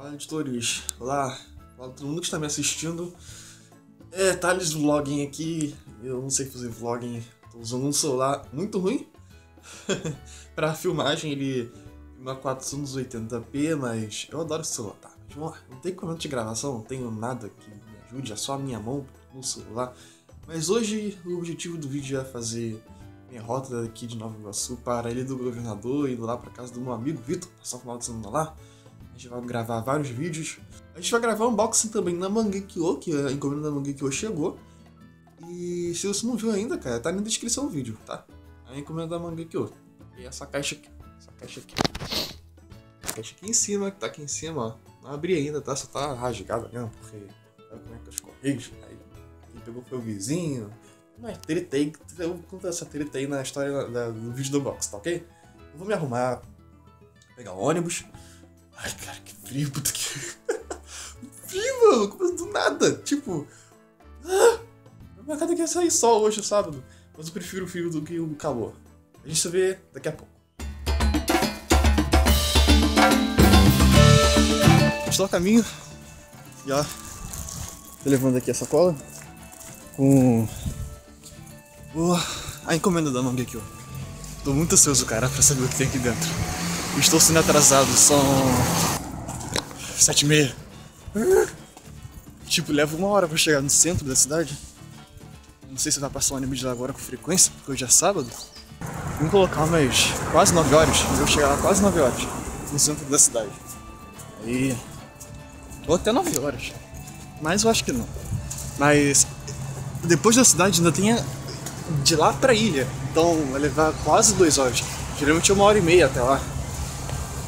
Fala, editores. Olá. Fala todo mundo que está me assistindo. É, Thales Vlogging aqui. Eu não sei fazer vlogging. Estou usando um celular muito ruim. Para filmagem, ele filma 480p, mas eu adoro esse celular, tá? Mas vamos lá. Não tem comando de gravação, não tenho nada que me ajude. É só a minha mão no celular. Mas hoje o objetivo do vídeo é fazer minha rota daqui de Nova Iguaçu para a Ilha do Governador, indo lá para casa do meu amigo Vitor, passar o final de semana lá. A gente vai gravar vários vídeos. A gente vai gravar um unboxing também na Mangekyou, que a encomenda da Mangekyou chegou. E se você não viu ainda, cara, tá na descrição do vídeo, tá? A encomenda da Mangekyou. E essa caixa aqui. Essa caixa aqui. Essa caixa aqui em cima, que tá aqui em cima, ó. Não abri ainda, tá? Só tá rasgada mesmo, porque... Sabe como é que os correios... Aí quem pegou foi o vizinho. Mas treta aí, eu vou contar essa treta aí na história do vídeo do unboxing, tá ok? Eu vou me arrumar, pegar o ônibus. Ai, cara, que frio, puta que... Frio, mano, começa do nada, tipo... Ah, minha cara quer sair sol hoje, sábado. Mas eu prefiro o frio do que o calor. A gente se vê daqui a pouco. Estou a caminho. E ó, tô levando aqui a sacola. Com... a encomenda da Mangekyou. Tô muito ansioso, cara, pra saber o que tem aqui dentro. Estou sendo atrasado, são 7h30. Tipo, leva uma hora pra chegar no centro da cidade. Não sei se vai passar um ônibus lá agora com frequência, porque hoje é sábado. Vamos colocar umas quase 9 horas, eu vou chegar lá quase 9 horas no centro da cidade. Aí... ou até 9 horas, mas eu acho que não. Mas depois da cidade ainda tem de lá pra ilha, então vai levar quase 2 horas. Geralmente é 1h30 até lá.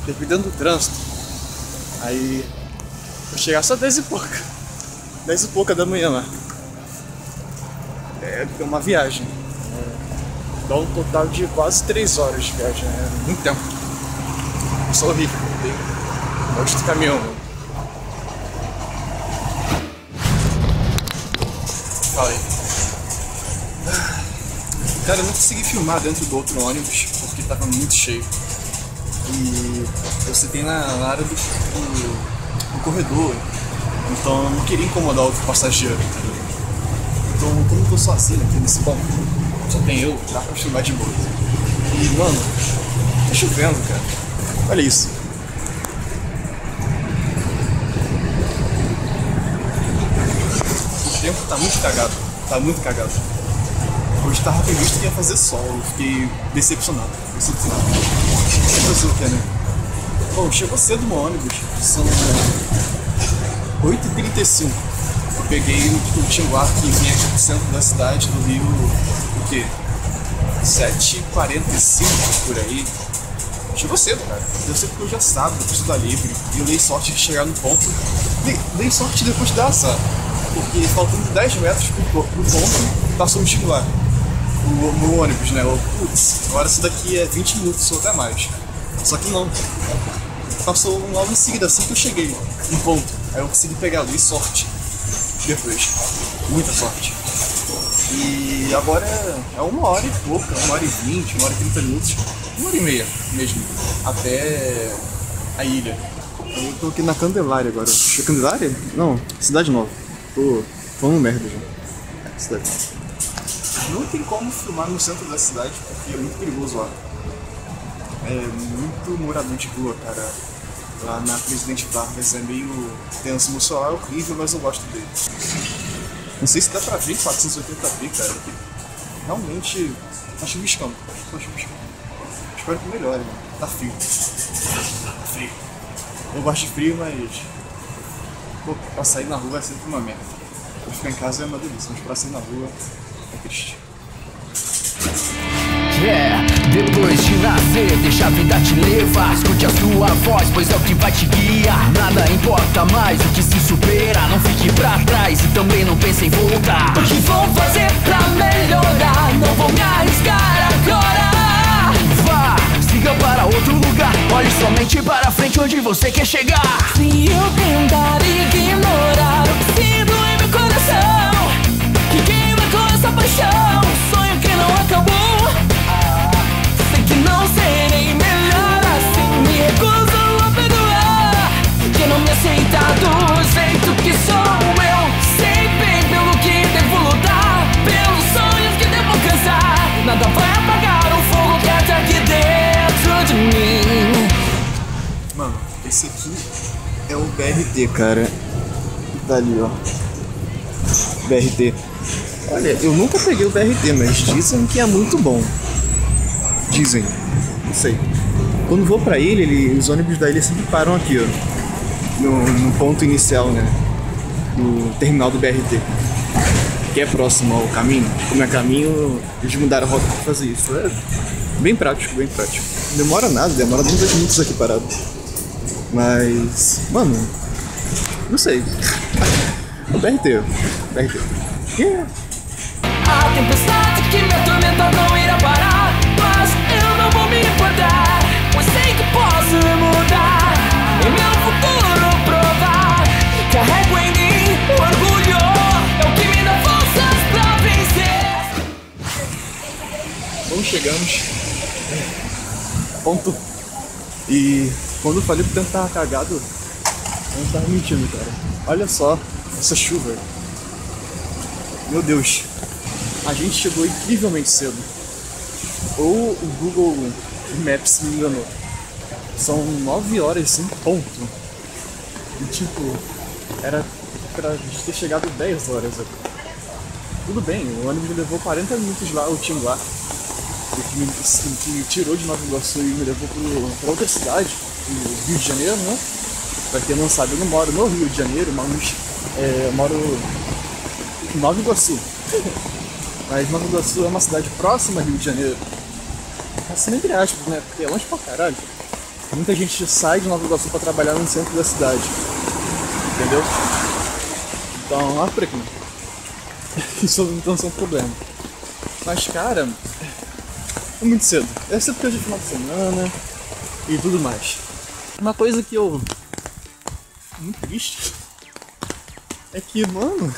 Dependendo do trânsito. Aí vou chegar só 10 e pouca. 10 e pouca da manhã lá. É uma viagem. Dá um total de quase 3 horas de viagem. É muito tempo. Eu sou horrível. Gosto do caminhão. Fala aí. Cara, eu não consegui filmar dentro do outro ônibus porque tava muito cheio. E eu sentei na área do corredor, então eu não queria incomodar outro passageiro, tá ligado? Então, como eu tô sozinho aqui nesse banco, só tem eu, dá pra filmar de boa. E, mano, tá chovendo, cara. Olha isso. O tempo tá muito cagado, tá muito cagado. Hoje tava previsto que ia fazer sol, eu fiquei decepcionado. Fazer o que, né? Bom, chegou cedo no ônibus, são 8h35. Eu peguei o Tinguá que vinha aqui pro centro da cidade do Rio, o quê? 7h45, por aí. Chegou cedo, cara. Eu sei porque eu já sábado, preciso dar livre. E eu dei sorte de chegar no ponto. Dei sorte depois de dar azar. Porque faltando 10 metros pro ponto, passou o Tinguá. No ônibus, né? Putz, agora isso daqui é 20 minutos ou até mais. Só que não. Passou logo em seguida, assim que eu cheguei. Um ponto. Aí eu consegui pegar ali, sorte. Depois. Muita sorte. E agora é 1h e pouca, 1h20, 1h30 minutos. 1h30 mesmo. Até a ilha. Eu tô aqui na Candelária agora. Candelária? Não, Cidade Nova. Tô falando merda já. É, Cidade Nova. Não tem como filmar no centro da cidade porque é muito perigoso lá. É muito morador de rua, cara. Lá na Presidente Vargas é meio tenso. Meu celular é horrível, mas eu gosto dele. Não sei se dá pra ver 480p, cara. Realmente tá chuviscando. Espero que melhore, mano. Tá frio. Tá frio. Eu gosto de frio, mas... Pô, pra sair na rua é sempre uma merda. Pra ficar em casa é uma delícia, mas pra sair na rua... É, depois de nascer, deixa a vida te levar. Escute a sua voz, pois é o que vai te guiar. Nada importa mais o que se supera. Não fique pra trás e também não pense em voltar. O que vou fazer pra melhorar? Não vou me arriscar agora. Vá, siga para outro lugar. Olhe somente para frente onde você quer chegar. Se eu tentar ignorar o que sinto em meu coração, que queima com essa paixão, um sonho que não acabou. Sei que não serei melhor assim, me recuso a perdoar, que não me acrescentado, jeito que sou eu. Sei bem pelo que devo lutar, pelos sonhos que devo alcançar. Nada vai apagar o fogo que há aqui dentro de mim. Mano, esse aqui é o BRT, cara. Dali, ó. BRT. Olha, eu nunca peguei o BRT, mas dizem que é muito bom. Dizem. Não sei. Quando vou pra ilha, os ônibus da ilha sempre param aqui, ó. No ponto inicial, né? Do terminal do BRT. Que é próximo ao caminho. Como é caminho, eles mudaram a rota pra fazer isso. É bem prático, bem prático. Não demora nada, demora 2 minutos aqui parado. Mas... mano... não sei. O BRT, BRT. Yeah. A tempestade que me atormenta não irá parar, mas eu não vou me importar, pois sei que posso mudar, e meu futuro provar. Carrego em mim o orgulho, é o que me dá forças pra vencer. Bom, chegamos. Ponto. E quando eu falei que o tempo tava cagado, eu não tava mentindo, cara. Olha só essa chuva. Meu Deus. A gente chegou incrivelmente cedo. Ou o Google Maps me enganou. São 9 horas sem ponto. E tipo, era pra gente ter chegado 10 horas aqui. Tudo bem, o ônibus me levou 40 minutos lá, o Tinguá. Que me tirou de Nova Iguaçu e me levou pra outra cidade, o Rio de Janeiro, né? Pra quem não sabe, eu não moro no Rio de Janeiro, mas eu moro em Nova Iguaçu. Mas Nova Iguaçu é uma cidade próxima ao Rio de Janeiro. Assim, entre aspas, né? Porque é longe pra caralho. Muita gente sai de Nova Iguaçu pra trabalhar no centro da cidade. Entendeu? Então, lá por aqui. Isso não é um problema. Mas, cara, é muito cedo. Deve ser porque hoje é final de semana e tudo mais. Uma coisa que eu... muito triste é que, mano...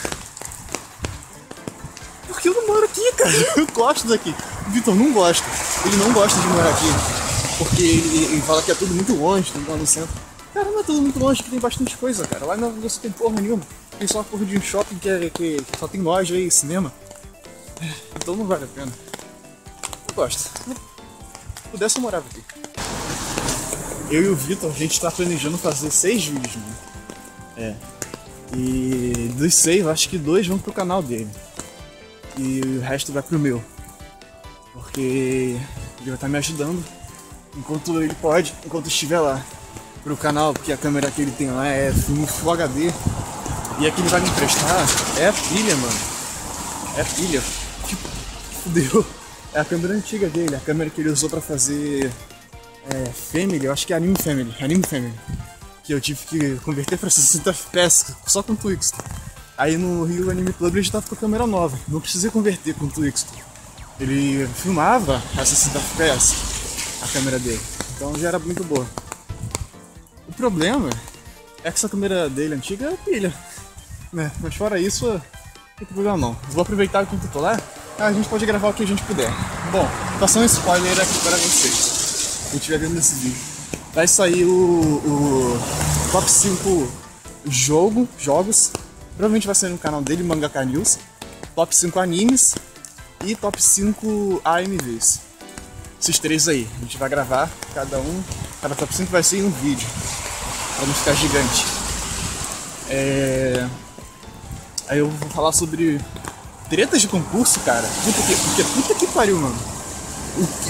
porque eu não moro aqui, cara. Eu gosto daqui. O Vitor não gosta. Ele não gosta de morar aqui. Porque ele fala que é tudo muito longe, lá no centro. Cara, não é tudo muito longe, que tem bastante coisa, cara. Lá não tem porra nenhuma. Tem só a porra de um shopping que só tem loja e cinema. Então não vale a pena. Eu gosto. Se pudesse, eu morava aqui. Eu e o Vitor, a gente tá planejando fazer 6 vídeos, mano. É. E dos 6, acho que 2 vão pro canal dele. E o resto vai pro meu. Porque ele vai estar me ajudando enquanto ele pode, enquanto estiver lá pro canal, porque a câmera que ele tem lá é Full HD. E a que ele vai me emprestar é a pilha, mano. É a pilha. Tipo, fudeu. É a câmera antiga dele, a câmera que ele usou pra fazer Family, eu acho que é Anime Family. Que eu tive que converter pra 60 FPS só com o Twix. Aí no Rio Anime Club ele já tava com a câmera nova, não precisei converter com o Twix. Ele filmava a 60 FPS, a câmera dele, então já era muito boa. O problema é que essa câmera dele antiga é pilha, né? Mas fora isso, não tem problema não. Vou aproveitar enquanto eu tô lá, a gente pode gravar o que a gente puder. Bom, passando um spoiler aqui para vocês, quem estiver vendo esse vídeo. Vai sair o Top 5 jogos. Provavelmente vai sair no canal dele, Mangaká News, Top 5 animes e Top 5 AMVs. Esses 3 aí, a gente vai gravar cada Top 5 vai ser um vídeo, pra não ficar gigante. Aí eu vou falar sobre tretas de concurso, cara. Puta que pariu, mano.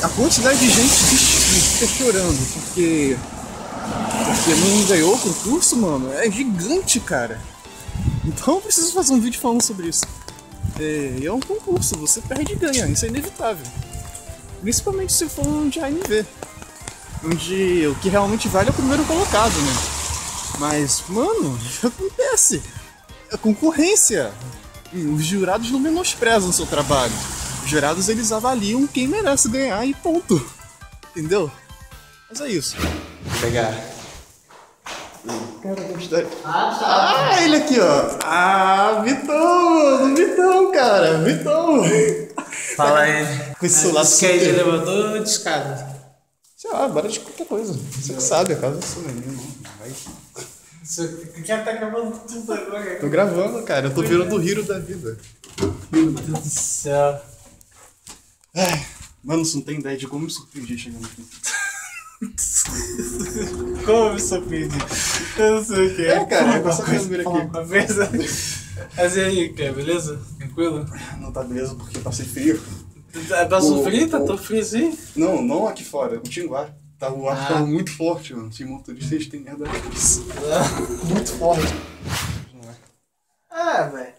A quantidade de gente que fica chorando, porque não ganhou o concurso, mano, é gigante, cara. Então eu preciso fazer um vídeo falando sobre isso. É um concurso, você perde e ganha, isso é inevitável. Principalmente se for um de AMV, onde o que realmente vale é o primeiro colocado, né? Mas, mano, acontece. É concorrência. E os jurados não menosprezam o seu trabalho. Os jurados, eles avaliam quem merece ganhar e ponto. Entendeu? Mas é isso. Vou pegar. Cara, gostei. Ah, ele aqui, ó. Ah, Vitão, cara. Vitão. Fala aí. Com esse celular super. Quer de elevador ou de escada? Sei lá, bora de qualquer coisa. Você que sabe, é caso do seu menino. Vai. Já tá gravando tudo agora. Tô gravando, cara. Eu tô virando o Hiro da vida. Meu Deus do céu. Ai, mano, você não tem ideia de como eu me surpreendi chegando aqui. Como eu me surpreendi? Eu não sei o que é. É, cara, eu gosto de mesa. Mas e aí, cara, beleza? Tranquilo? Não tá beleza porque passei frio. Passou frio? Tá tão frio assim? Não, não aqui fora, o Tinguá. O ar tava muito forte, mano. Sem motorista, eles têm merda. Muito forte. Ah, velho.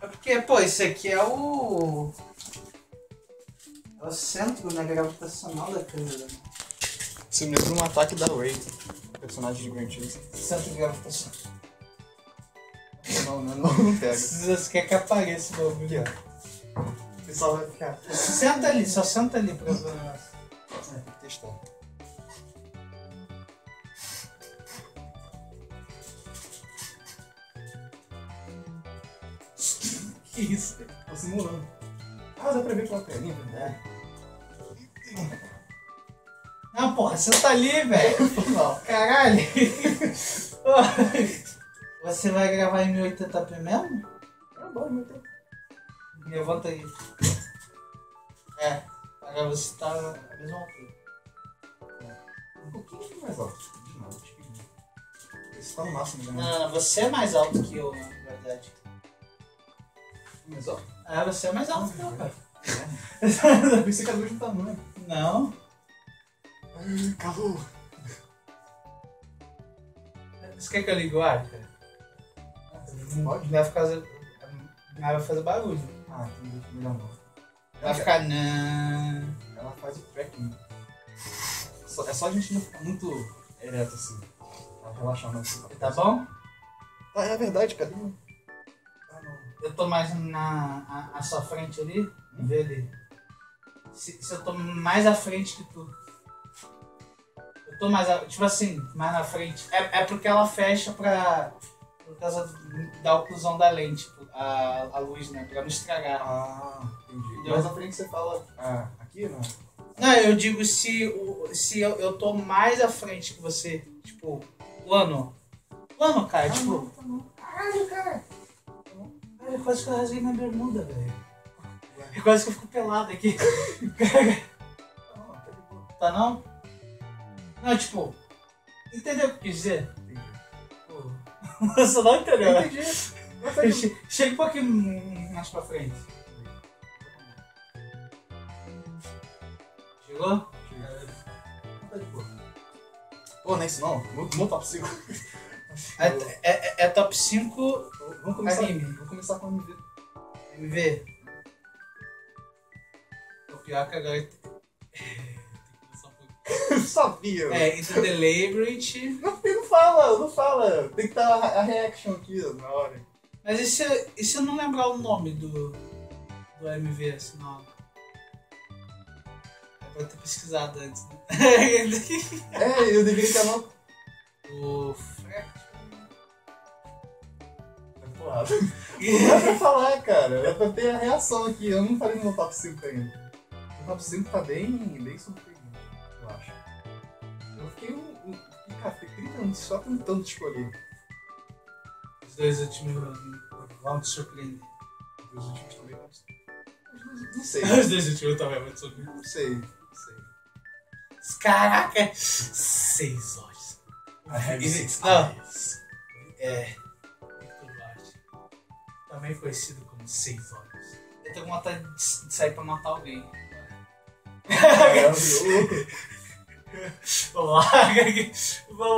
É porque, pô, isso aqui é o... É o centro, né, gravitacional da câmera. Isso me lembra um ataque da Wraith, personagem de Grand Chase. Centro gravitacional. Não pega. Você quer que apareça o bagulho? O pessoal vai ficar... Senta ali, só senta ali pra ver o negócio. Testar. Que isso? Tô simulando. Ah, dá pra ver pela telinha, né? Ah, porra, você tá ali, velho. Caralho. Você vai gravar em 1080p mesmo? Tá bom, 1080p. Levanta aí. É, agora você tá na mesma altura. Um pouquinho mais alto. De novo, tipo. Você tá no máximo, né? Não, você é mais alto que eu, na verdade. Mais alto? Ah, você é mais alto que eu, cara. Eu pensei que a luz não tá muito. Não. Ai, calor. Você quer que eu ligue o ar, cara? Pode? Vai fazer barulho. Ah, tem que melhorar um pouco. Vai ficar... Ela faz o tracking. É só a gente não ficar muito ereto assim. Pra relaxar mais. Tá bom? Ah, é verdade, cadê? Ah, não. Eu tô mais na a sua frente ali. Vê ali. Se eu tô mais à frente que tu. Eu tô mais... Tipo assim, mais na frente. É porque ela fecha pra... Por causa da oclusão da lente. A luz, né? Pra não estragar. Ah, entendi. Mais à frente você fala... Ah, aqui não? Não, eu digo se eu tô mais à frente que você, tipo, plano. Plano, cara, tipo... Caralho, cara! Cara, quase que eu rasguei minha bermuda, velho. É quase que eu fico pelado aqui. Tá não? Não, tipo... Entendeu o que eu quis dizer? Entendi. Você não entendeu, né? Entendi. Chega um pouquinho mais pra frente. Chegou? Tá de boa. Pô, não é isso não. No top 5. É top 5. Vamos começar anime. Vamos começar com MV. MV. O pior que agora. Eu sabia. É, Into the Labyrinth. Não fala. Tem que estar a reaction aqui na hora. Mas e se eu não lembrar o nome do MV assim na hora? Pra ter pesquisado antes, né? É, eu deveria ter anotado. O Freck. Temporada. Não é pra falar, cara. É pra ter a reação aqui. Eu não falei no meu top 5 ainda. O top 5 tá bem surpreendente, eu acho. Eu fiquei cara, fiquei 30 anos só tentando escolher. Os dois últimos vão te surpreender. Os dois últimos também vão te surpreender. Não sei. Os dois últimos também vão te surpreender. Não sei. Caraca! 6 horas. Victor Duarte. Também conhecido como 6 horas. Eu tenho vontade de sair pra matar alguém. Vamos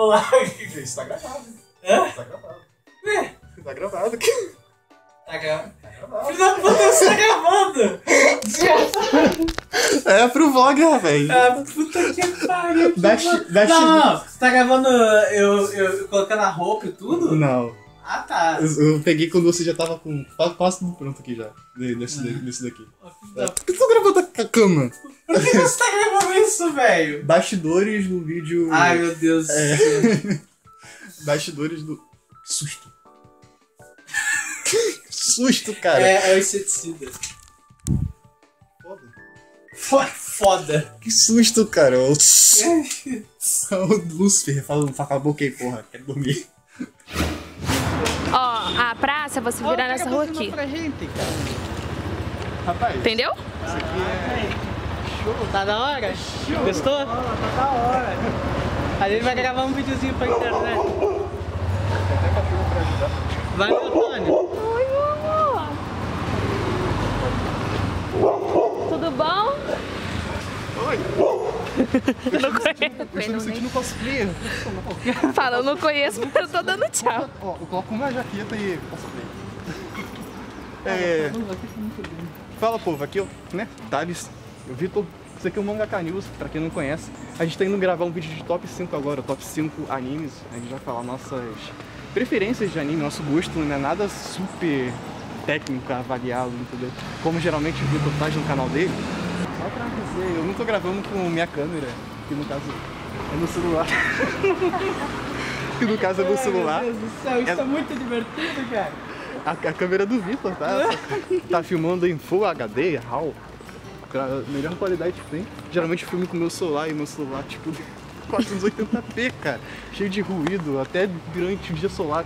lá. Isso tá gravado. Hã? Tá gravado. Tá gravado. Filho da puta, você tá gravando! É pro vlogger, velho. Ah, puta que pariu. Não. Você tá gravando eu colocando a roupa e tudo? Não. Ah, tá. Eu peguei quando você já tava com quase tudo pronto aqui já. Desse daqui. Por que você tá gravando a cama? Por que você tá gravando isso, velho? Bastidores do vídeo... Ai, meu Deus. Bastidores do... Que susto. Que susto, cara. É o inseticida. Foda. Que susto, cara. O Lúcifer, fala, acabou, ok, porra. Quero dormir. se você virar nessa rua aqui. Rapaz, entendeu? Isso aqui é... Show. Tá da hora? Show. Gostou? Tá da hora. A gente vai gravar um videozinho pra internet. Vai, Antônio. Oi, amor. Tudo bom? Oi. Eu não conheço. Eu não cosplay. Fala, eu não conheço, mas eu tô dando tchau. Ó, eu coloco uma jaqueta e cosplay. É... Fala, povo, aqui eu, né, Thales, o Vitor, isso aqui é o Mangaká News, pra quem não conhece. A gente tá indo gravar um vídeo de top 5 agora, top 5 animes. A gente vai falar nossas preferências de anime, nosso gosto, não é nada super técnico, avaliado, entendeu? Como geralmente o Vitor faz no canal dele. Só pra dizer, eu não tô gravando com minha câmera, que no caso é no celular. Que no caso é no celular. Meu Deus do céu, isso é muito divertido, cara. A câmera do Vitor, tá? Tá filmando em Full HD, RAW, melhor qualidade que tem. Geralmente eu filmo com o meu celular, e meu celular, tipo, 480p, cara. Cheio de ruído, até durante o dia solar,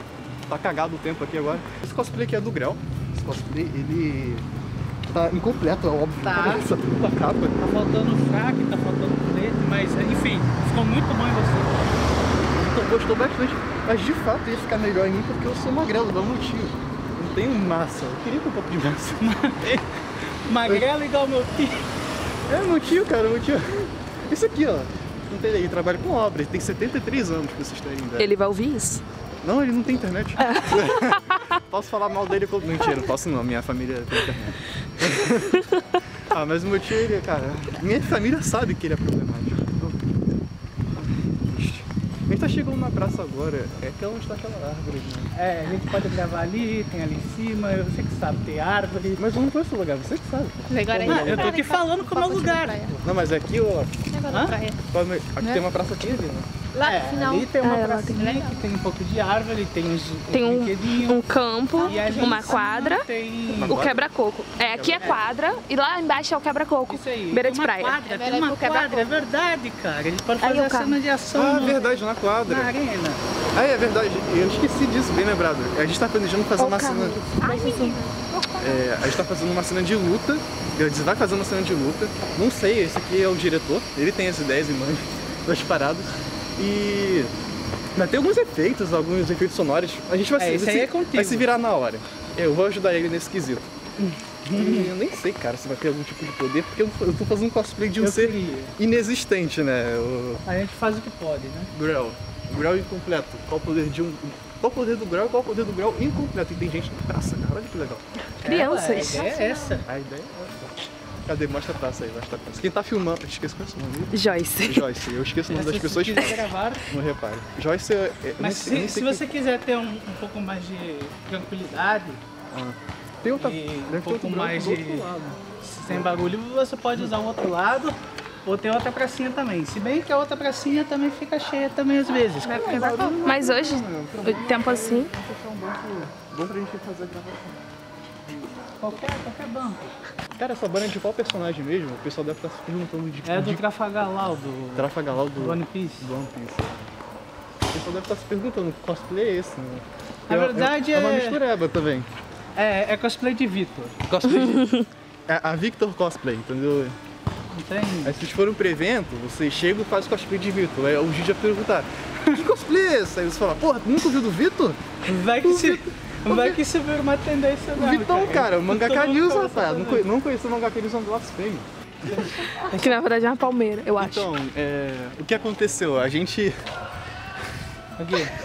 tá cagado o tempo aqui agora. Esse cosplay aqui é do Grell. Esse cosplay, ele... Tá incompleto, é óbvio. Tá. Essa puta capa. Tá faltando fraque, tá faltando preto, mas enfim, ficou muito bom em você. Então, gostou bastante, mas de fato ia ficar melhor em mim porque eu sou magrelo, dá um motivo. Não tenho massa, eu queria um pouco de massa. Magrelo igual meu tio. É, meu tio, cara, meu tio. Isso aqui, ó, não tem ideia, ele trabalha com obra, ele tem 73 anos pra vocês terem ideia. Ele vai ouvir isso? Não, ele não tem internet. Posso falar mal dele como... Mentira, não posso não, minha família tem internet. Ah, mas o meu tio, ele, cara... Minha família sabe que ele é problemático. A gente tá chegando na praça agora, é que onde tá aquela árvore, né? É, a gente pode gravar ali, tem ali em cima, eu sei que sabe, tem árvore... Mas eu não conheço o lugar, você que sabe. Agora não, eu tô aqui falando como é o lugar. Não, mas aqui, ó... Aqui tem uma praça aqui, né? Lá no final. Ali tem uma pracinha, tem um pouco de árvore, tem uns um campo, uma quadra, tem... o quebra-coco. É, aqui é quadra e lá embaixo é o quebra-coco, beira de praia. Tem uma quadra, é verdade, cara. Ele pode fazer a cena de ação. Ah, verdade, na quadra. Na arena. Ah, é verdade. Eu esqueci disso, bem lembrado. A gente tá planejando fazer uma cena... Ai, menino. A gente tá fazendo uma cena de luta. Ele vai fazer uma cena de luta. Não sei, esse aqui é o diretor. Ele tem as ideias e manja das paradas. E mas tem alguns efeitos sonoros, a gente vai, vai se virar na hora. Eu vou ajudar ele nesse quesito. Eu nem sei, cara, se vai ter algum tipo de poder, porque eu tô fazendo um cosplay de um ser inexistente, né? A gente faz o que pode, né? Grell. Grell incompleto. Qual o poder de um... Qual o poder do Grell e qual o poder do Grell incompleto. E tem gente na praça, cara. Olha que legal. Crianças. A ideia é essa. A ideia é essa. Cadê? Mostra a praça aí, mostra a praça. Quem tá filmando, eu esqueço qual é o seu nome. Joyce. Joyce, eu esqueço o nome das pessoas. Se quiser gravar... Não repare. Joyce é... Mas se você quiser ter um pouco mais de tranquilidade... Ah. Tem outra... um pouco mais de... Sem barulho, você pode usar o outro lado. Ou tem outra pracinha também. Se bem que a outra pracinha também fica cheia também às vezes. Mas hoje, o tempo assim... Bom pra gente fazer a gravação. Qualquer banco. Cara, essa banda é de qual personagem mesmo? O pessoal deve estar se perguntando de... É do Trafalgar Law, do One Piece. Do One Piece. O pessoal deve estar se perguntando, que cosplay é esse, né? Na verdade é... É uma mistureba também. É cosplay de Vitor. Cosplay de... É a Victor cosplay, entendeu? Entendi. Aí se vocês forem pro evento, vocês chegam e fazem cosplay de Vitor. Aí o Gigi já perguntar, que cosplay é esse? Aí você fala, porra, nunca viu do Vitor? Vai que se... Vai que isso vira uma tendência nova. Vitão, cara, o Mangaká News, rapaz. Não conheço o Mangaká News, é um blasfêmio. Que na verdade é uma palmeira, eu acho. Então, o que aconteceu? A gente...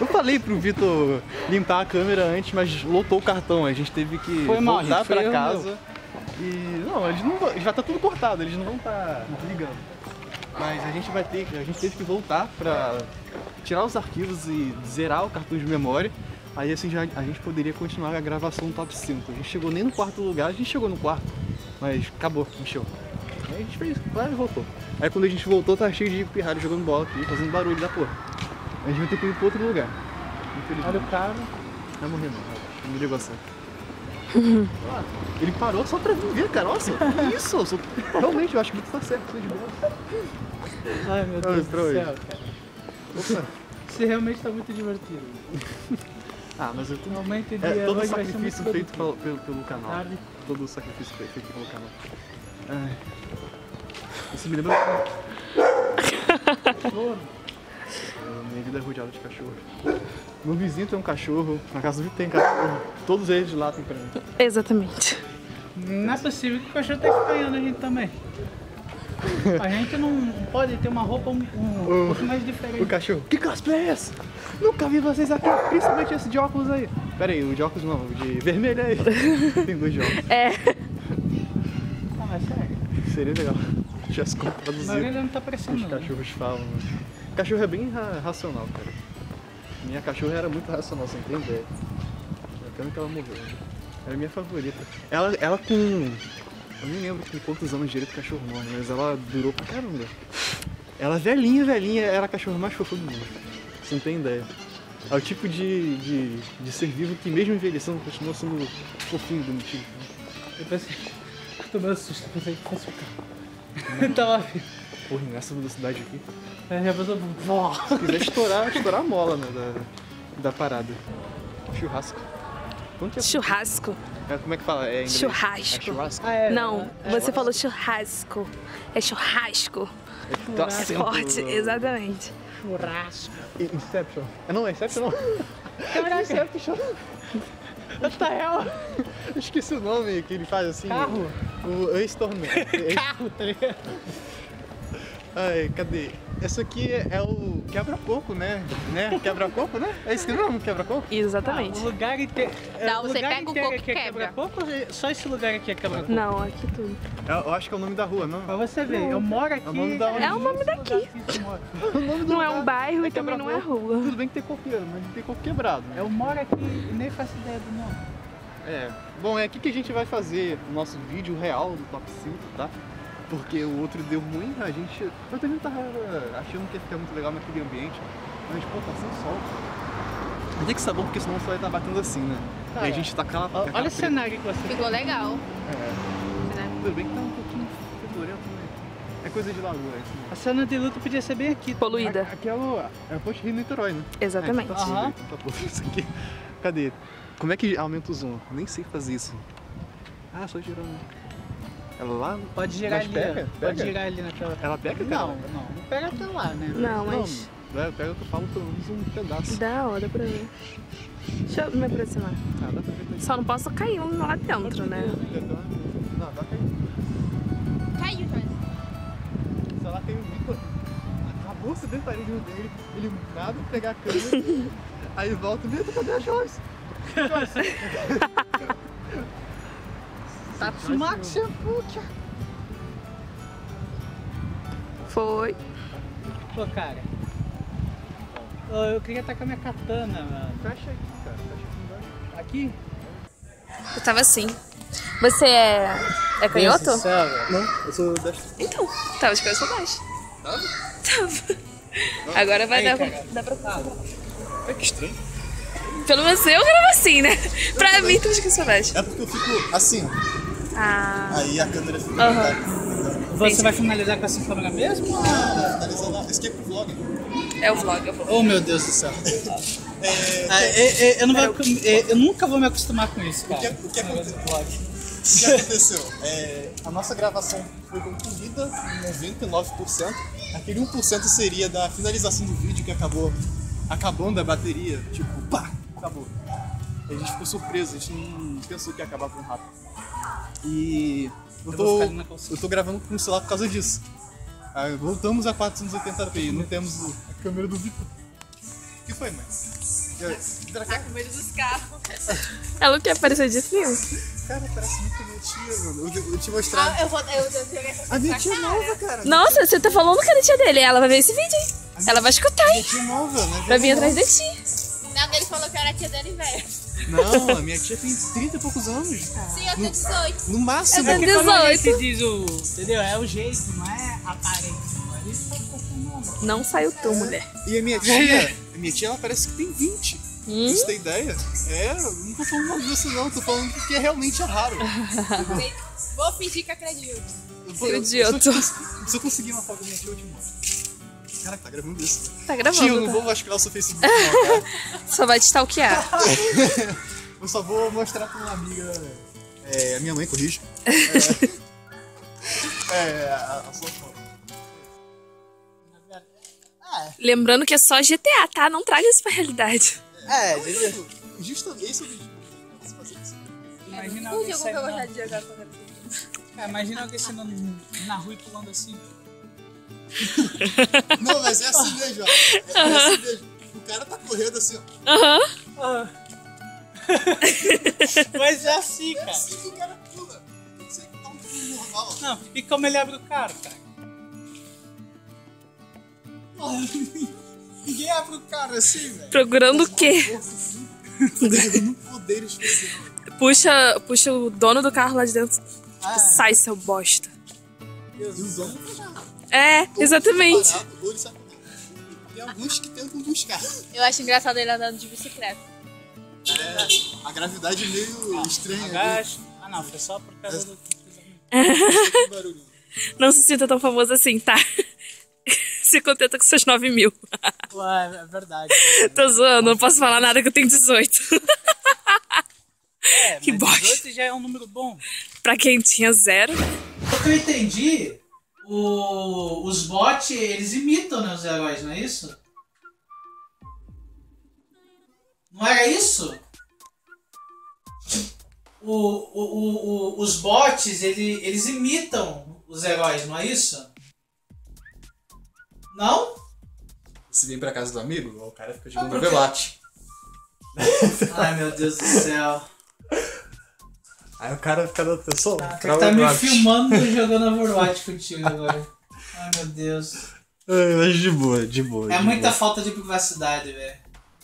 Eu falei pro Vitor limpar a câmera antes, mas lotou o cartão. A gente teve que voltar pra casa. E... Não, eles não vão... Já tá tudo cortado, eles não vão tá ligando. Mas a gente teve que voltar pra tirar os arquivos e zerar o cartão de memória. Aí assim já a gente poderia continuar a gravação do top 5. A gente chegou nem no quarto lugar, a gente chegou no quarto, mas acabou, encheu. Aí a gente fez, claro, e voltou. Aí quando a gente voltou, tá cheio de pirralho jogando bola aqui, fazendo barulho da porra. A gente vai ter que ir pra outro lugar. Olha o cara. Vai morrer não, me ligou assim. Ele parou só pra viver, cara. Nossa, que isso? Realmente, eu acho que tá certo, tô de boa. Ai, meu Deus do céu, cara. Opa. Isso realmente tá muito divertido. Ah, mas eu normalmente todo o sacrifício feito pelo canal. Tarde. Todo o sacrifício feito pelo canal. Ai. Isso me lembra. Cachorro. Minha vida é rodeada de cachorro. Meu vizinho tem um cachorro, na casa do Vitor tem cachorro. Todos eles de lá tem pra mim. Exatamente. Não é possível que o cachorro tá estranhando a gente também. A gente não pode ter uma roupa pouco mais diferente. O cachorro, que cosplay é esse? Nunca vi vocês aqui, principalmente esse de óculos aí. Pera aí, o de óculos não, o de vermelho aí. Tem dois de óculos. É. Ah, mas sério. Seria legal. Já se contraduziu. Mas ele não tá parecendo. Os cachorros falam. O cachorro é bem racional, cara. Minha cachorra era muito racional, você entende? Até que ela morreu. Era minha favorita. Ela com... Eu nem lembro de quantos anos direito o cachorro morre, mas ela durou pra caramba. Ela velhinha, velhinha, era a cachorra mais fofa do mundo. Você não tem ideia. É o tipo de ser vivo que mesmo envelhecendo continua sendo fofinho, bonitinho. Eu pensei... Tomei um susto, pensei que fosse ficar. Ele tava vivo. Porra, nessa velocidade aqui. É, já pensou... Se quiser estourar a mola, né, da parada. Churrasco. É? Churrasco. Como é que fala? É churrasco. É churrasco? Ah, é. Não, é você churrasco. Falou churrasco. É churrasco. É tá forte, exatamente. Churrasco. Inception. Não, é Inception não. Caraca. Inception. Tá real. Esqueci o nome que ele faz assim. Carro. O ex-tormento. Carro, tá ligado? Ai, cadê? Esse aqui é o quebra-coco, né? Quebra-coco, né? É esse nome, quebra-coco? Exatamente. Ah, o lugar inteiro. Não, você pega o coco e quebra. Só esse lugar aqui é quebra-coco? Não, aqui tudo. Eu acho que é o nome da rua, não? Pra você ver, eu moro aqui. É o nome, daqui. O nome do não é um bairro e também não é rua. Tudo bem que tem coqueiro, mas não tem coco quebrado. Né? Eu moro aqui e nem faço ideia do nome. É. Bom, é aqui que a gente vai fazer o nosso vídeo real do Top 5, tá? Porque o outro deu ruim, a gente... Eu também tava achando que ia ficar muito legal naquele ambiente, mas pô, tá sem sol. Mas tem que saber porque senão o sol ia estar batendo assim, né? Tá, e a gente tá calado. Olha o cenário que você... Ficou legal. É. Tudo bem que tá um pouquinho fedorento, né? É coisa de lagoa, é assim. A cena de luta podia ser bem aqui. Poluída. Aqui é a Ponte Rio Niterói, né? Exatamente. Aham. Isso aqui. Cadê? Como é que aumenta o zoom? Nem sei fazer isso. Ah, só girando. Ela lá? Pode girar ali, pega? Pode girar ali naquela... Ela pega? Não pega até lá, né? Não, mas... Não, pega que eu falo pelo menos um pedaço. Dá, olha pra mim. Deixa eu me aproximar. Ah, dá pra ver. Só não posso cair um lá dentro, né? Não, dá pra cair. Caiu, Joyce. Só lá tem o Vitor. Acabou o sedentarismo dele, ele nada de pegar a câmera. Aí volta, Vitor, cadê a Joyce? Joyce! Foi. Pô, cara. Eu queria tacar minha katana, mano. Fecha aqui, cara. Fecha aqui. Eu tava assim. Você é canhoto? Não, eu sou destro. Então, tava de cabeça pra baixo. Tava? Tava. Agora vai dar pra cá. É que estranho. Pelo menos eu gravo assim, né? Pra mim, tava de cabeça pra baixo. É porque eu fico assim. Ah. Aí a câmera fica Você entendi. Vai finalizar com essa câmera mesmo? Não, finalizar não. Esse aqui é pro vlog. É o vlog, Oh, meu Deus do céu. Eu nunca vou me acostumar com isso, cara. O que aconteceu? O que aconteceu? A nossa gravação foi concluída em 99%. Aquele 1% seria da finalização do vídeo que acabou acabando a bateria. Tipo, pá, acabou. A gente ficou surpreso, a gente não pensou que ia acabar tão rápido. E eu tô gravando com o celular por causa disso. Aí voltamos a 480p, não temos a câmera do Vitor. O que foi, mãe? A câmera dos carros. Ela não quer aparecer de cima? Cara, parece muito minha tia, mano. Eu vou te mostrar. A minha tia nova, cara. Nossa, você tá falando que é a tia dele. Ela vai ver esse vídeo, hein? Ela vai escutar, hein? Tia nova, né? Vai vir atrás de ti. Não, ele falou que era a tia dele velha. Não, a minha tia tem 30 e poucos anos. Ah. Sim, eu tenho 18. No máximo. Eu tenho 18. Diz o, entendeu? É o jeito, não é aparente. Não saiu tu, mulher. E a minha tia, ela parece que tem 20. Você tem ideia? Eu não tô falando mal disso não, tô falando que realmente é raro. Vou fingir que acredito. Se eu conseguir uma foto da minha tia, eu te mostro. Caraca, tá gravando isso, né? Tá gravando. Tio, não vou vasculhar o seu Facebook, não, cara. Só vai te stalkear. Eu só vou mostrar pra uma amiga... a minha mãe, corrige. A sua foto. Lembrando que é só GTA, tá? Não traga isso pra realidade. Justamente isso eu fazer isso. Imagina alguém saindo na rua e pulando assim. Não, mas é assim mesmo, ó. É assim mesmo. O cara tá correndo assim, ó. Mas é assim, cara. É assim que o cara pula. Tem que ser que dá um pulo normal. Não, e como ele abre o carro, cara? Ninguém abre o cara assim, velho. Procurando o quê? Puxa o dono do carro lá de dentro. Sai, seu bosta. E os donos não fazem nada. É, exatamente. Tem alguns que tentam buscar. Eu acho engraçado ele andando de bicicleta. É, a gravidade é meio estranha. Não, foi só por causa do barulho. Não se sinta tão famoso assim, tá? Se contenta com seus 9 mil. Ué, é verdade. Tô zoando, não posso falar nada que eu tenho 18. Que bosta. 18 já é um número bom. Pra quem tinha zero. O que eu entendi, os bots, eles imitam, né, os heróis, não é isso? Não era isso? Os bots, eles imitam os heróis, não é isso? Não? Você vem pra casa do amigo, o cara fica jogando velate. Ai, meu Deus do céu. Aí o cara fica dando atenção. Tá me filmando jogando Overwatch contigo agora. Ai, meu Deus. Mas de boa, de boa. É de muita boa. Falta de privacidade, velho.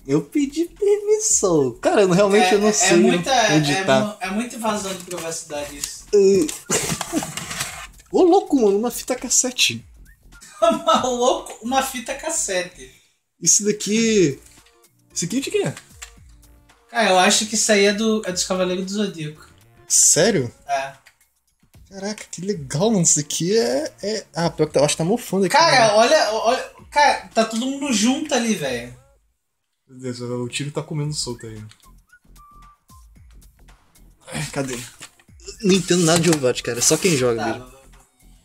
Eu pedi permissão. Cara, realmente eu não sei. É muita invasão de privacidade isso. Ô, louco, mano, uma fita cassete. Maluco, uma fita cassete. Isso daqui... Isso aqui de quem é? Cara, eu acho que isso aí é dos Cavaleiros do Zodíaco. Sério? É. Caraca, que legal, mano. Isso aqui é... Ah, pior que eu acho que tá mofando aqui. Cara, né? Olha... Cara, tá todo mundo junto ali, velho. Meu Deus, o tiro tá comendo solto aí. Ai, cadê? Não entendo nada de Overwatch, cara. É só quem joga mesmo.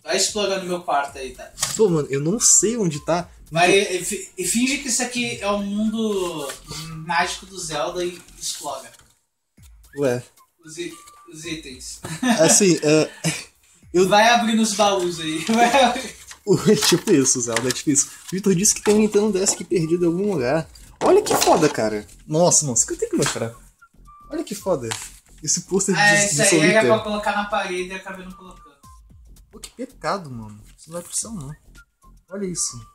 Vai explorando meu quarto aí, tá? Pô, mano, eu não sei onde tá. Vai, e finge que isso aqui é o mundo mágico do Zelda e explora. Ué. Os itens. Assim, vai abrindo os baús aí. Ué, tipo isso, Zelda, é tipo isso. O Vitor disse que tem um Nintendo DS que perdido em algum lugar. Olha que foda, cara. Nossa, mano, isso que eu tenho que mostrar. Olha que foda. Esse pôster de Zelda. Isso aí era pra colocar na parede e acabei não colocando. Pô, que pecado, mano. Isso não vai pro céu, não. Olha isso.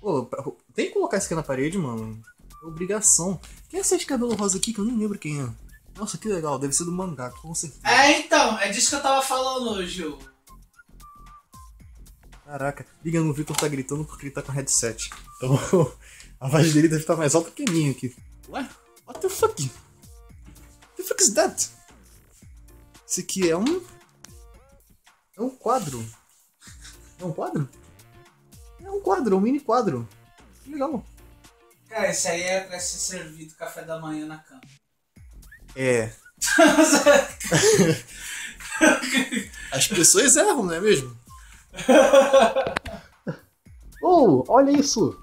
Pô, tem que colocar isso aqui na parede, mano. É obrigação. Quem é essa de cabelo rosa aqui que eu nem lembro quem é? Nossa, que legal. Deve ser do mangá, com certeza. É, então. É disso que eu tava falando, Gil. Caraca. Liga no Vitor tá gritando porque ele tá com headset. Então, a voz dele deve estar mais alta que a minha aqui. Ué? What the fuck? What the fuck is that? Isso aqui é um... É um quadro. É um quadro? É um quadro, um mini quadro. Que legal. Cara, esse aí é pra ser servido café da manhã na cama. É. As pessoas erram, não é mesmo? Oh, olha isso.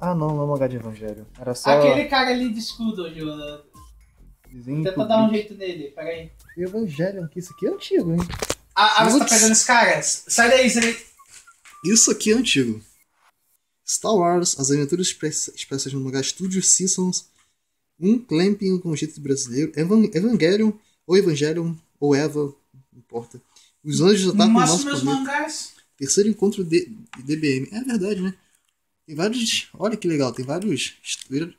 Ah, não, não é mangá de Evangelho. Era só... Aquele cara ali de escudo, Joana. Tenta dar um jeito nele, peraí. Evangelho, que isso aqui é antigo, hein? Você tá pegando esse cara? Sai daí, sai daí. Isso aqui é antigo. Star Wars, As Aventuras Expressas no Mangá Studio, Simpsons, um Clamping com jeito de brasileiro, Evangelion, ou Eva, não importa. Os Anjos Atacam o Nosso Planeta. Mangás. Terceiro Encontro de DBM. É verdade, né? Tem vários... Olha que legal, tem vários...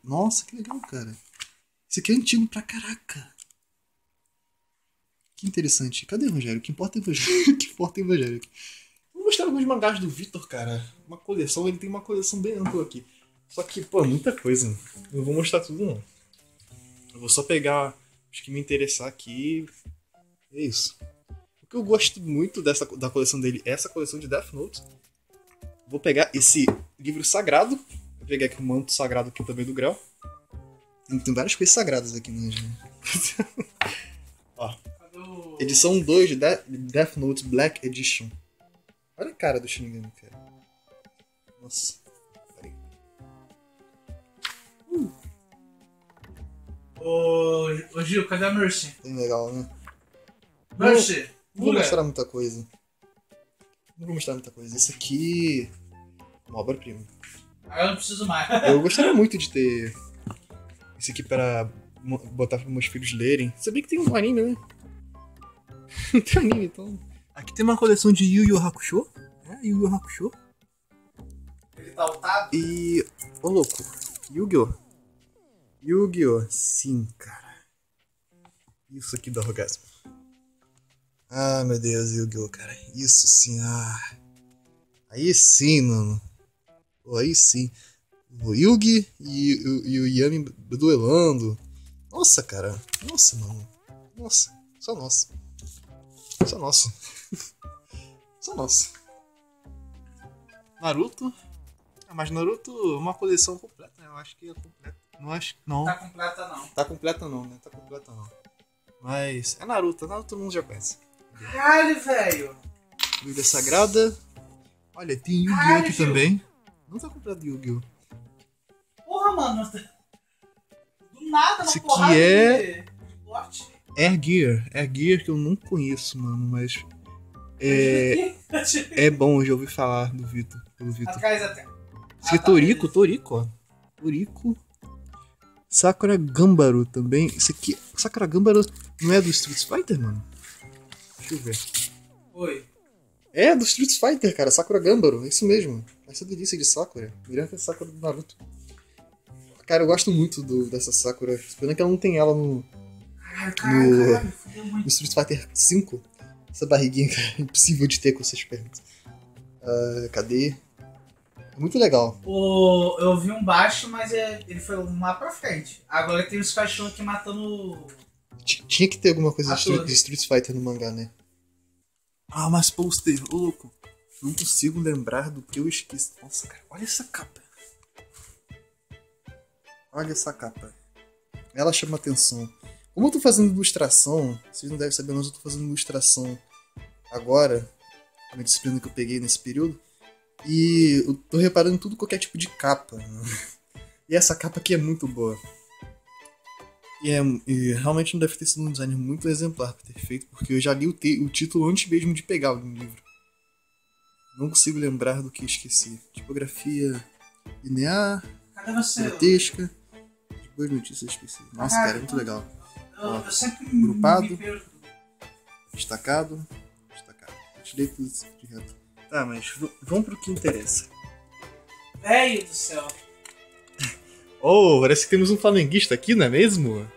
Nossa, que legal, cara. Isso aqui é antigo pra caraca. Que interessante. Cadê o Evangelho? Que importa é o Evangelho. Que importa é o Evangelho. Vou mostrar alguns mangás do Vitor, cara. Uma coleção. Ele tem uma coleção bem ampla aqui. Só que, pô, muita coisa. Eu não vou mostrar tudo, não. Eu vou só pegar os que me interessar aqui. É isso. O que eu gosto muito da coleção dele é essa coleção de Death Note. Vou pegar esse livro sagrado. Vou pegar aqui o manto sagrado aqui também do Grell. Tem várias coisas sagradas aqui, né, gente? Ó. Edição 2 de Death Note Black Edition. Olha a cara do Shinigami, cara. Nossa. Peraí. Ô Gil, cadê a Mercy? Bem legal, né? Mercy! Não vou mostrar muita coisa. Esse aqui... uma obra-prima. Ah, eu não preciso mais. Eu gostaria muito de ter... esse aqui pra botar para meus filhos lerem. Sabia que tem um anime, né? Não tem anime, então... Aqui tem uma coleção de Yu Yu Hakusho. É, Yu Yu Hakusho. Ele tá altado. E... ô, louco. Yu-Gi-Oh! Yu-Gi-Oh! Sim, cara. Isso aqui dá orgasmo. Ah, meu Deus, Yu-Gi-Oh, cara. Isso sim, ah. Aí sim, mano. Pô, aí sim. O Yugi e o Yami duelando. Nossa, cara. Nossa, mano. Nossa. Só nossa. Só nossa. Só nossa. Naruto. Ah, mas Naruto é uma coleção completa, né? Eu acho que é completa. Não acho que não. Tá completa não. Tá completa não, né? Tá completa não. Mas é Naruto. Naruto todo mundo já conhece. Caralho, velho. Bíblia Sagrada. Olha, tem Yu-Gi-Oh aqui também. Não tá comprado Yu-Gi-Oh. Porra, mano. Do nada, uma porrada de esporte. Air Gear, que eu não conheço, mano, mas... é bom, já ouvi falar do Vitor. Atrás até. Esse é Toriko, ó. Toriko. Sakura Gambaro também. Esse aqui... Sakura Gambaro não é do Street Fighter, mano? Deixa eu ver. Oi. É, do Street Fighter, cara. Sakura Gambaro. É isso mesmo. Essa delícia de Sakura. Melhor que a Sakura do Naruto. Cara, eu gosto muito dessa Sakura. Pena que ela não tem ela no... No Street Fighter 5. Essa barriguinha, cara, é impossível de ter com essas pernas. Cadê? É muito legal. Eu vi um baixo, mas ele foi lá pra frente. Agora tem os cachorros aqui matando... Tinha que ter alguma coisa de Street Fighter no mangá, né? Ah, mas postei, louco. Não consigo lembrar do que eu esqueci. Nossa, cara, olha essa capa. Ela chama atenção. Como eu tô fazendo ilustração, vocês não devem saber, mas eu tô fazendo ilustração agora, uma disciplina que eu peguei nesse período, e eu tô reparando tudo qualquer tipo de capa, né? E essa capa aqui é muito boa. E realmente não deve ter sido um design muito exemplar pra ter feito, porque eu já li o título antes mesmo de pegar o livro. Não consigo lembrar do que esqueci. Tipografia linear, grotesca, depois notícias específicas. Nossa, cara, é muito legal. Eu sempre grupado, destacado, tirei tudo de reto. Tá, mas vamos pro que interessa. Velho do céu. Parece que temos um flamenguista aqui, não é mesmo?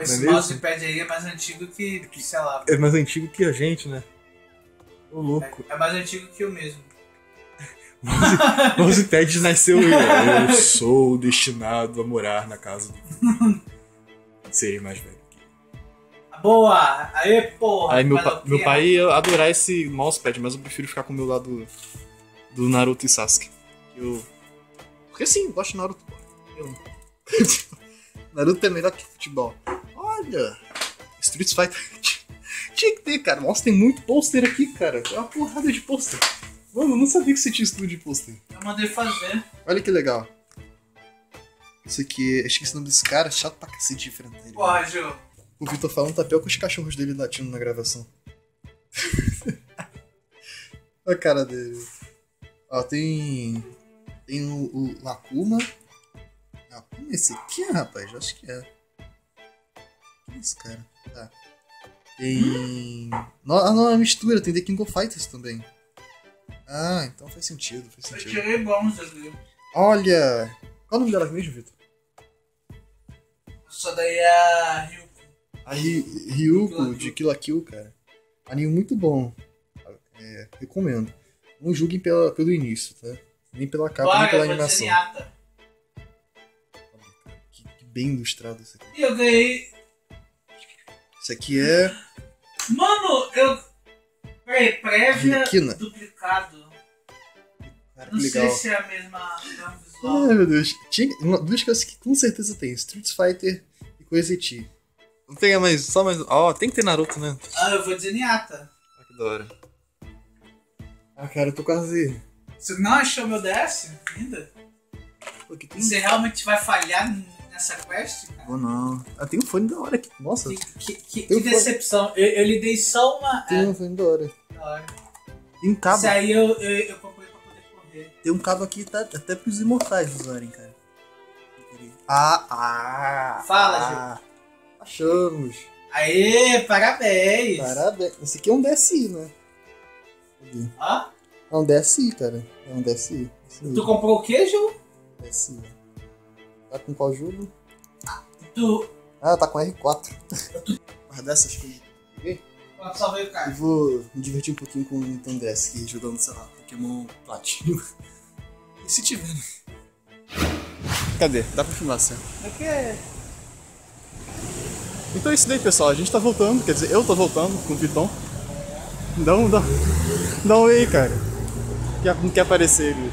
Esse mousepad aí é mais antigo que sei lá. É mais antigo que a gente, né? Ô, louco. É mais antigo que eu mesmo. O mousepad nasceu eu sou destinado a morar na casa do... Seria mais velho. Boa! Aê, porra! Aí, meu pai ia adorar esse mousepad, mas eu prefiro ficar com o meu lado do Naruto e Sasuke. Porque sim, eu gosto de Naruto. Naruto é melhor que futebol. Olha! Street Fighter. Tinha que ter, cara. Nossa, tem muito pôster aqui, cara. É uma porrada de pôster. Mano, eu não sabia que você tinha estudo de pôster. Eu mandei fazer. Olha que legal. Isso aqui, acho que esse nome desse cara é chato pra cacete de frente dele. Porra, Ju. O Vitor falando tá pior que os cachorros dele latindo na gravação. Olha a cara dele. Ó, tem o Akuma. Akuma esse aqui, rapaz? Acho que é. Quem é esse cara? Tá. Tem... Ah, não, é mistura. Tem The King of Fighters também. Ah, então faz sentido. Eu tirei bons ali. Olha! Qual o nome dela mesmo, Vitor? Só daí é a Rio. A Ryuko de Kill la Kill, cara. Anime muito bom. Recomendo. Não julguem pelo início, tá? Nem pela capa, nem pela animação. Olha, que bem ilustrado isso aqui. E eu ganhei. Isso aqui é... Mano, eu... Peraí, prévia duplicado. Cara, não sei se é a mesma visual. Ai, meu Deus. Tinha duas coisas que com certeza tem. Street Fighter e Coisa Iti. Não tem mais, só mais... Ó, tem que ter Naruto, né? Ah, eu vou dizer Niata. Ah, que da hora. Ah, cara, eu tô quase... Você não achou meu DS ainda? Pô, que tem... Você realmente vai falhar nessa quest, cara? Vou não. Ah, tem um fone da hora aqui. Nossa. Que decepção. Eu lhe dei só uma... Tem um fone da hora. Da hora. Tem um cabo. Isso aí eu comprei pra poder correr. Tem um cabo aqui, tá, até pros imortais usarem, cara. Fala, Gil. Achamos. Aê, parabéns. Parabéns. Esse aqui é um DSI, né? Cadê? Ah? É um DSI, cara. É um DSI. Tu comprou o que, Ju? DSI. Tá com qual jogo? Ah, tá com R4. Guardar essas coisas. Só veio o cara. Eu vou me divertir um pouquinho com o Nintendo DS aqui, jogando, sei lá, Pokémon Platino. E se tiver, né? Cadê? Dá pra filmar, assim. O quê? Então é isso daí, pessoal, a gente tá voltando, quer dizer, eu tô voltando com o Vitor. Dá um aí, cara. Não quer aparecer ele.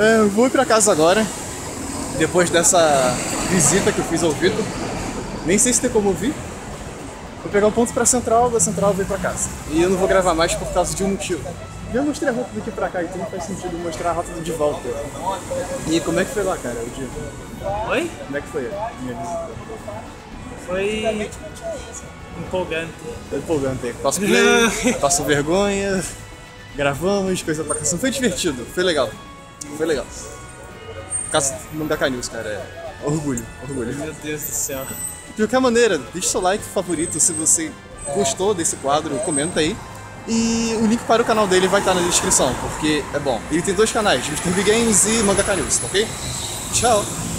É, eu vou ir pra casa agora, depois dessa visita que eu fiz ao Vitor. Nem sei se tem como ouvir. Vou pegar um ponto pra central, da central eu vou pra casa. E eu não vou gravar mais por causa de um motivo. Já mostrei a rota daqui pra cá, então não faz sentido mostrar a rota de volta. E como é que foi lá, cara, o dia? Oi? Como é que foi a minha visita? Foi empolgante. Foi empolgante. Passo play, passou vergonha, gravamos, coisa pra caçar. Foi divertido, foi legal. Foi legal. Mangaká News, cara. É. Orgulho, orgulho. Meu Deus do céu. De qualquer maneira, deixa o seu like favorito se você gostou desse quadro, comenta aí. E o link para o canal dele vai estar na descrição, porque é bom. Ele tem dois canais, Mr. Big Games e Mangaká News, tá ok? Tchau!